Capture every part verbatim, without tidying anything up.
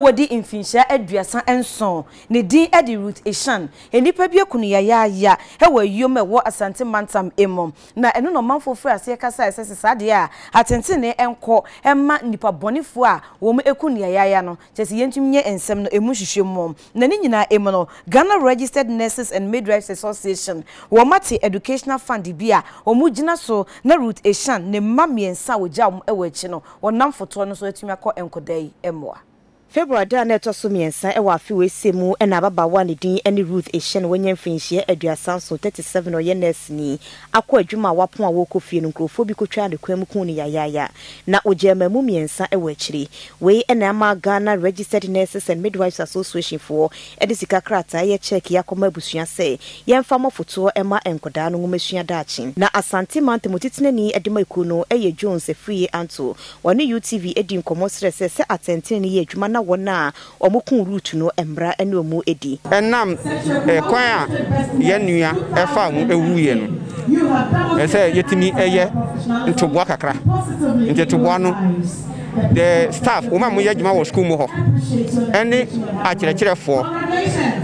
Wadi infinsha eduasa enson ne din edi root eshan enipa bia kunu ya ya ya ewa yom ewo asante mantam emom na eno no manfo fo ase kasa esese sade a atentene enko emma nipa bonifo a wo mu ekunu ya ya no chese yentumnye ensem no emu hwehwemom na ne nyina emu no Ghana Registered Nurses and Midwives Association wo mate educational fund bia wo mu gina so na root eshan ne mamiensa wo jam ewa echi no wo namfoto no so atumi akọ enko dai emwa February dan eto so miensa e wa fiwe semu e na baba wa ne din ene Ruth Eshan wenye mfinhie aduasan so thirty-seven o ye nurse ni akọ adwuma wapon a wokofie no nkrofo bi kotwa de kwam kun ni yayaya na ojema mu miensa e wa chiri we e na ma Ghana Registered Nurses and Midwives Association for edisika krata ye check ya koma busua se ye mfa mofoto e ma enkoda no ngumesua daachi na asante mante motitene ni edema ikuno e ye Jones Efrie Anto wani U T V edin komosre se se atentene ye adwuma wana omukun route no embra ene omu edi enam ekwan a ye nua efa hu ewuye no ese yetimi eye ntoboa kakra ntetoboa no the staff uma mu ye juma wo school mu ho ene akirekirefo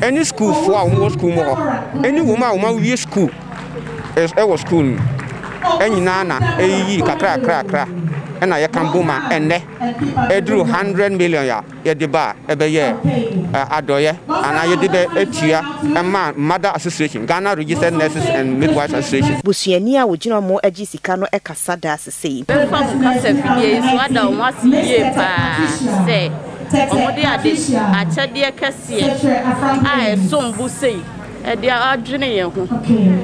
ene school fo a wo school mu ho ene wuma wuma wi school e wo school enyina na eyi kakra kakra kakra ena ye kambuma ene edru one hundred million ya ye de ba ebeye adoye ana ye de etua ema mother association Ghana Registered Nurses and Midwives Association busuani a wogina mo agi sika no ekasa da asese bemfa mu kasa fidie so ada o asiye pa se omode ade achade kase a e so mbu sei e dia adwene ye ho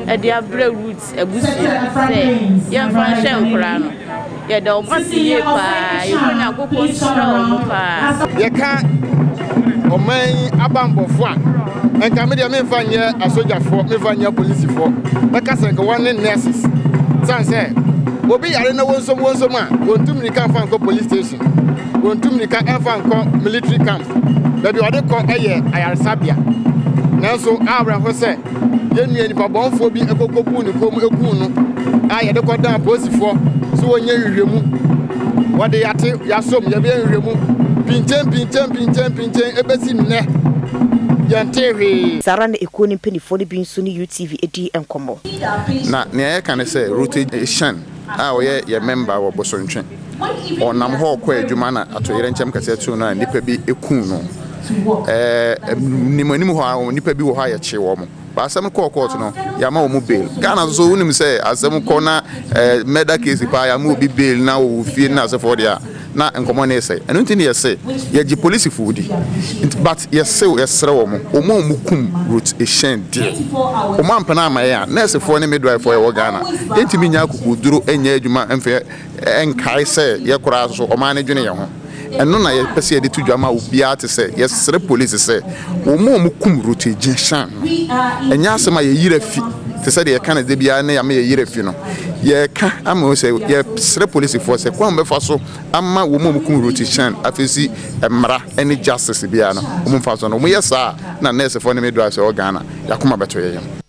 e dia bra roots ebusu se ye mfa hye nkura no ye da o masiye pa ye na kokko nsoro pa ye ka o man abambofo a enka me de me mfa nye asojafo me mfa nye police fo be ka senka one nurses san se obi yare na wonsom wonsom a wontum ni kan fa nko police station wontum ni kan fa nko military camp be de ode ko eye ayarsabia nanso abra ho se ye nua ni pabonfo bi ekokobu ni kom egun no aye de ko dan police fo so wonye hwehwemu wode yate yasom ye be hwehwemu pintem pintem pintem pintem ebesi ne yanteri sarane ekoni penifoni bi nso ni U T V edi enkomo na ne aye kan se route shan a oye ye member wo bosontwe onam ho kwa adwuma na atoyere nchem kase tu no nipa bi ekun no eh nimani mu ho nipa bi wo ha ye che wo mo basam ko court no ya ma omu bail Ghana so wonim say asem ko na murder case pa ya ma obi bail na wo fie na se for dia na nkomo na ese enu ntini ye say ye gi police fu di but ye say ye sere wo mo omo omu kum route Eshan dia omo ampana ma ya na ese for ni midwife for ye Ghana entimi nya kokuduro enya adwuma emfe enkai say ye kura so omo na dwene ye ho eno na ye pese ye detu dwama obi ate se ye sere police se omo omu kum route Eshan enya asema ye yire fi te se de ye kana de bia na ya me ye yire fi no ye ka ama se ye sere police force kwa mbe fa so ama omo omu kum route Eshan afesi emra any justice bia no omo fa so no omo ye sa na nurse for ne me do aso Ghana yakoma beto ye